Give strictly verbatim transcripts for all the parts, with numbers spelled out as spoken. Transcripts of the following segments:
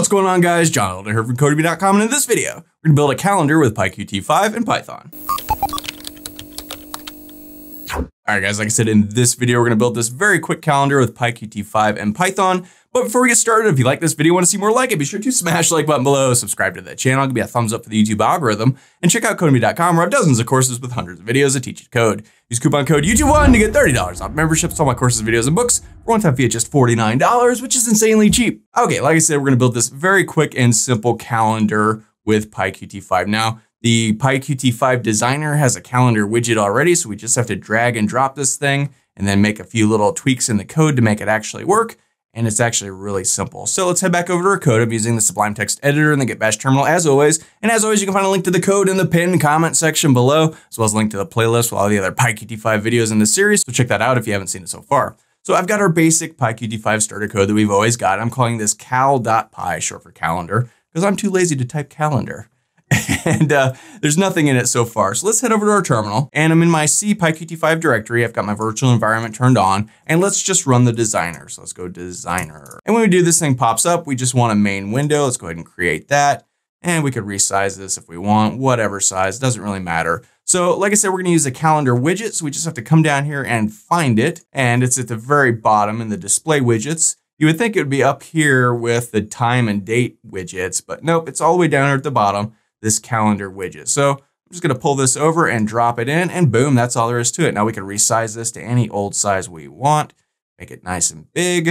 What's going on, guys? John Elder here from Codemy dot com, and in this video, we're gonna build a calendar with PyQt five in Python. All right, guys, like I said, in this video, we're gonna build this very quick calendar with PyQt five and Python. But before we get started, if you like this video, want to see more like it, be sure to smash the like button below, subscribe to the channel, give me a thumbs up for the YouTube algorithm, and check out Codemy dot com, where I have dozens of courses with hundreds of videos that teach you to code. Use coupon code YouTube one to get thirty dollars off memberships, all my courses, videos, and books for one time fee at just forty-nine dollars, which is insanely cheap. Okay, like I said, we're gonna build this very quick and simple calendar with PyQt five. Now, the PyQt five designer has a calendar widget already, so we just have to drag and drop this thing and then make a few little tweaks in the code to make it actually work. And it's actually really simple. So let's head back over to our code. I'm using the Sublime Text editor and the Git Bash terminal as always. And as always, you can find a link to the code in the pinned comment section below, as well as a link to the playlist with all the other PyQt five videos in this series. So check that out if you haven't seen it so far. So I've got our basic PyQt five starter code that we've always got. I'm calling this Cal dot py, short for calendar, because I'm too lazy to type calendar. And uh, there's nothing in it so far. So let's head over to our terminal, and I'm in my C PyQt five directory. I've got my virtual environment turned on, and let's just run the designer. So let's go designer. And when we do, this thing pops up. We just want a main window. Let's go ahead and create that. And we could resize this if we want, whatever size, doesn't really matter. So like I said, we're gonna use a calendar widget. So we just have to come down here and find it. And it's at the very bottom in the display widgets. You would think it would be up here with the time and date widgets, but nope, it's all the way down here at the bottom. This calendar widget. So I'm just gonna pull this over and drop it in, and boom, that's all there is to it. Now we can resize this to any old size we want, make it nice and big.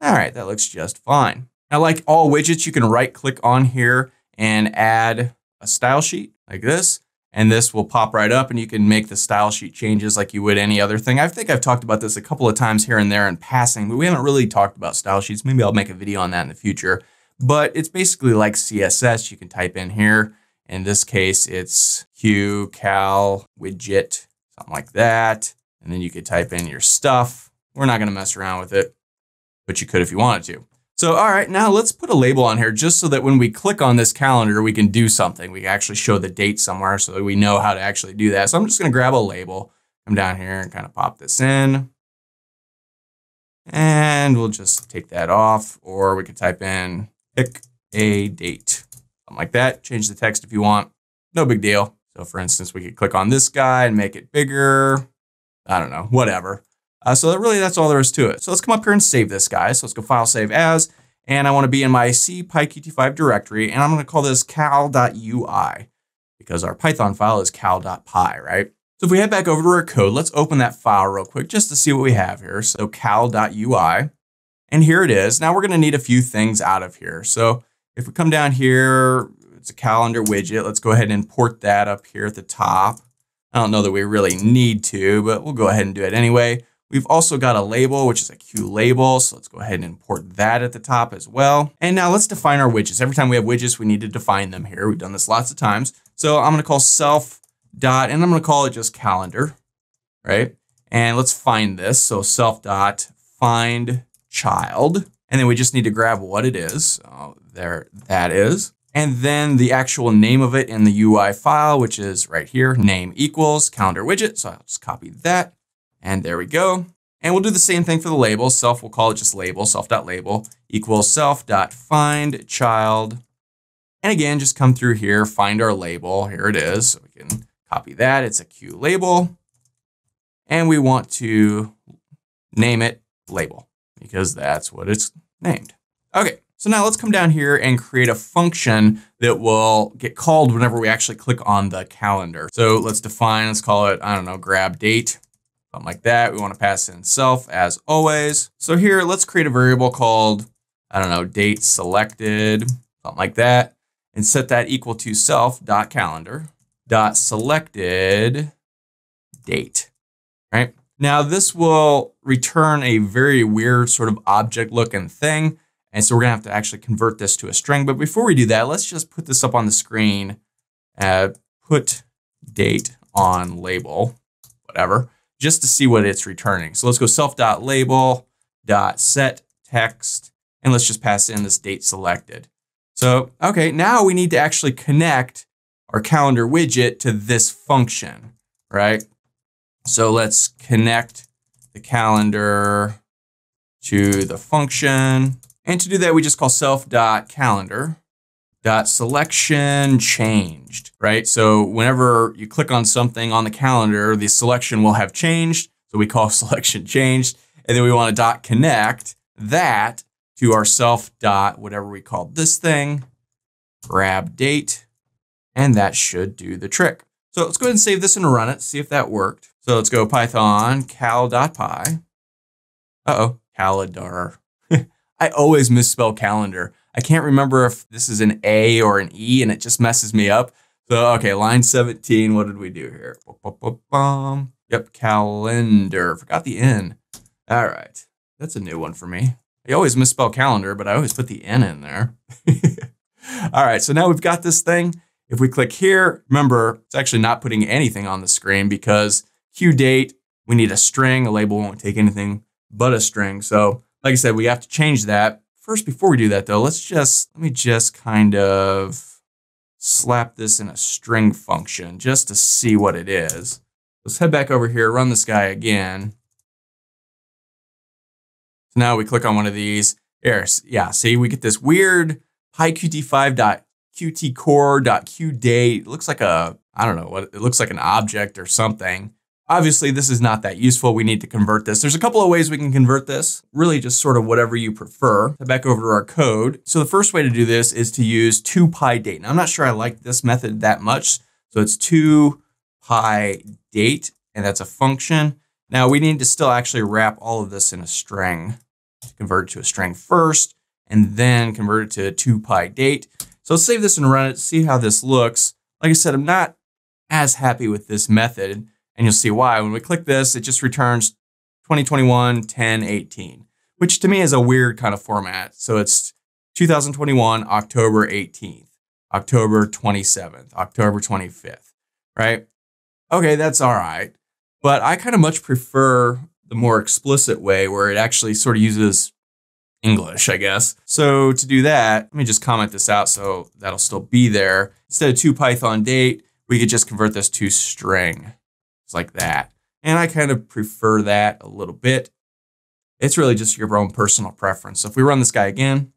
All right, that looks just fine. Now, like all widgets, you can right click on here and add a style sheet like this, and this will pop right up and you can make the style sheet changes like you would any other thing. I think I've talked about this a couple of times here and there in passing, but we haven't really talked about style sheets. Maybe I'll make a video on that in the future. But it's basically like C S S. You can type in here. In this case, it's QCalendarWidget, something like that. And then you could type in your stuff. We're not gonna mess around with it, but you could if you wanted to. So, all right, now let's put a label on here just so that when we click on this calendar, we can do something. We actually show the date somewhere so that we know how to actually do that. So I'm just gonna grab a label, come down here and kind of pop this in. And we'll just take that off, or we could type in pick a date, something like that. Change the text if you want, no big deal. So for instance, we could click on this guy and make it bigger. I don't know, whatever. Uh, so that really, that's all there is to it. So let's come up here and save this guy. So let's go file save as, and I wanna be in my C PyQt five directory, and I'm gonna call this cal dot U I because our Python file is cal dot py, right? So if we head back over to our code, let's open that file real quick just to see what we have here. So cal dot U I, and here it is. Now we're gonna need a few things out of here. So if we come down here, it's a calendar widget. Let's go ahead and import that up here at the top. I don't know that we really need to, but we'll go ahead and do it anyway. We've also got a label, which is a QLabel. So let's go ahead and import that at the top as well. And now let's define our widgets. Every time we have widgets, we need to define them here. We've done this lots of times. So I'm gonna call self dot, and I'm gonna call it just calendar, right? And let's find this. So self dot find child. And then we just need to grab what it is. So there that is. And then the actual name of it in the U I file, which is right here, name equals calendar widget. So I'll just copy that. And there we go. And we'll do the same thing for the label. Self, we'll call it just label, self dot label equals self dot find child. And again, just come through here, find our label. Here it is. So we can copy that, it's a Q label. And we want to name it label because that's what it's named. Okay, so now let's come down here and create a function that will get called whenever we actually click on the calendar. So let's define, let's call it, I don't know, grab date, something like that. We wanna pass in self as always. So here, let's create a variable called, I don't know, date selected, something like that, and set that equal to self dot calendar dot selected date, right? Now this will return a very weird sort of object looking thing. And so we're gonna have to actually convert this to a string. But before we do that, let's just put this up on the screen, uh, put date on label, whatever, just to see what it's returning. So let's go self dot label dot set text, and let's just pass in this date selected. So, okay, now we need to actually connect our calendar widget to this function, right? So let's connect the calendar to the function. And to do that, we just call self dot calendar dot selection changed, right? So whenever you click on something on the calendar, the selection will have changed. So we call selection changed. And then we want to dot connect that to our self dot whatever we called this thing, grab date, and that should do the trick. So let's go ahead and save this and run it, see if that worked. So let's go Python cal dot py. Uh-oh, calendar. I always misspell calendar. I can't remember if this is an A or an E and it just messes me up. So, okay, line seventeen, what did we do here? Yep, calendar, forgot the N. All right, that's a new one for me. I always misspell calendar, but I always put the N in there. All right, so now we've got this thing. If we click here, remember, it's actually not putting anything on the screen because Q date, we need a string, a label won't take anything but a string. So like I said, we have to change that. First, before we do that though, let's just, let me just kind of slap this in a string function just to see what it is. Let's head back over here, run this guy again. So now we click on one of these. There, yeah, see, we get this weird PyQt five dot Q T core dot Q date. It looks like a, I don't know what, it looks like an object or something. Obviously this is not that useful. We need to convert this. There's a couple of ways we can convert this, really just sort of whatever you prefer. Head back over to our code. So the first way to do this is to use ToPyDate. Now I'm not sure I like this method that much. So it's ToPyDate and that's a function. Now we need to still actually wrap all of this in a string, convert it to a string first and then convert it to ToPyDate. So let's save this and run it, see how this looks. Like I said, I'm not as happy with this method and you'll see why. When we click this, it just returns twenty twenty-one, ten, eighteen, which to me is a weird kind of format. So it's two thousand twenty-one, October eighteenth, October twenty-seventh, October twenty-fifth, right? Okay, that's all right. But I kind of much prefer the more explicit way where it actually sort of uses English, I guess. So to do that, let me just comment this out so that'll still be there. Instead of to Python date, we could just convert this to string, just like that. And I kind of prefer that a little bit. It's really just your own personal preference. So if we run this guy again,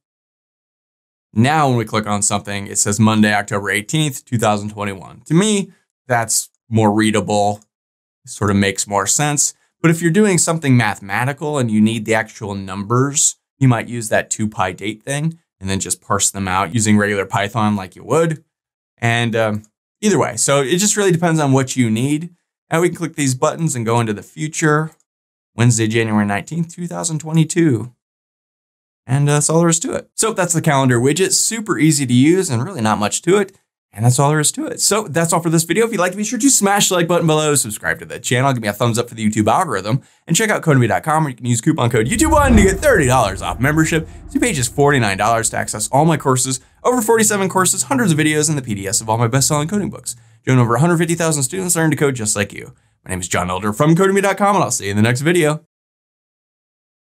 now when we click on something, it says Monday, October eighteenth, two thousand twenty-one. To me, that's more readable, it sort of makes more sense. But if you're doing something mathematical and you need the actual numbers, you might use that ToPyDate thing and then just parse them out using regular Python like you would. And um, either way, so it just really depends on what you need. Now we can click these buttons and go into the future. Wednesday, January nineteenth, two thousand twenty-two. And uh, that's all there is to it. So that's the calendar widget, super easy to use and really not much to it. And that's all there is to it. So that's all for this video. If you'd like to, be sure to smash the like button below, subscribe to the channel, give me a thumbs up for the YouTube algorithm, and check out Codemy dot com where you can use coupon code YouTube one to get thirty dollars off membership. So you pay just forty-nine dollars to access all my courses, over forty-seven courses, hundreds of videos, and the P D Fs of all my best-selling coding books. Join over one hundred fifty thousand students learning to code just like you. My name is John Elder from Codemy dot com, and I'll see you in the next video.